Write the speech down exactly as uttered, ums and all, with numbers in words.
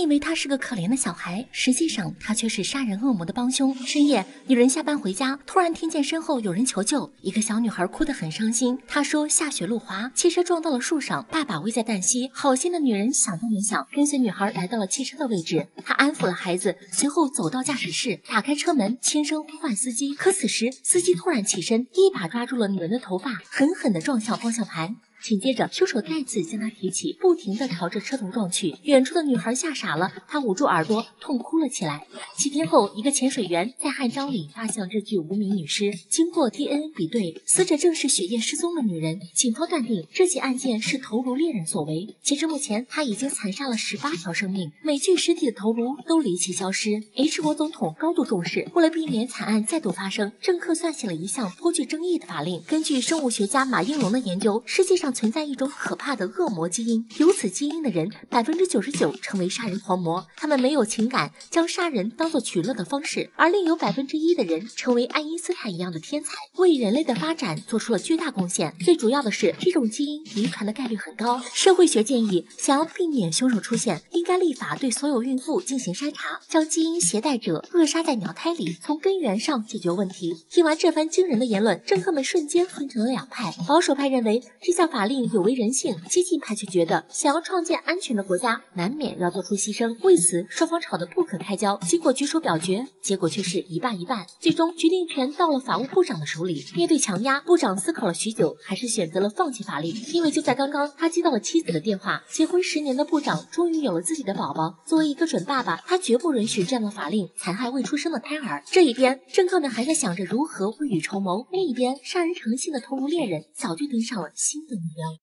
你以为他是个可怜的小孩，实际上他却是杀人恶魔的帮凶。深夜，女人下班回家，突然听见身后有人求救，一个小女孩哭得很伤心。她说下雪路滑，汽车撞到了树上，爸爸危在旦夕。好心的女人想都没想，跟随女孩来到了汽车的位置，她安抚了孩子，随后走到驾驶室，打开车门，轻声呼唤司机。可此时，司机突然起身，一把抓住了女人的头发，狠狠地撞向方向盘。 紧接着，凶手再次将她提起，不停地朝着车头撞去。远处的女孩吓傻了，她捂住耳朵，痛哭了起来。几天后，一个潜水员在汗章里发现了这具无名女尸。经过 D N A 比对，死者正是血液失踪的女人。警方断定这起案件是头颅猎人所为。截至目前，他已经残杀了十八条生命，每具尸体的头颅都离奇消失。H 国总统高度重视，为了避免惨案再度发生，政客算计了一项颇具争议的法令。根据生物学家马应龙的研究，世界上 存在一种可怕的恶魔基因，有此基因的人 百分之九十九 成为杀人狂魔，他们没有情感，将杀人当作取乐的方式；而另有 百分之一 的人成为爱因斯坦一样的天才，为人类的发展做出了巨大贡献。最主要的是，这种基因遗传的概率很高。社会学建议，想要避免凶手出现，应该立法对所有孕妇进行筛查，将基因携带者扼杀在鸟胎里，从根源上解决问题。听完这番惊人的言论，政客们瞬间分成了两派，保守派认为这项法 法令有违人性，激进派却觉得想要创建安全的国家，难免要做出牺牲。为此，双方吵得不可开交。经过举手表决，结果却是一半一半。最终，决定权到了法务部长的手里。面对强压，部长思考了许久，还是选择了放弃法令。因为就在刚刚，他接到了妻子的电话。结婚十年的部长终于有了自己的宝宝。作为一个准爸爸，他绝不允许这样的法令残害未出生的胎儿。这一边，政客们还在想着如何未雨绸缪；另一边，杀人成性的头颅猎人早就盯上了新的目标。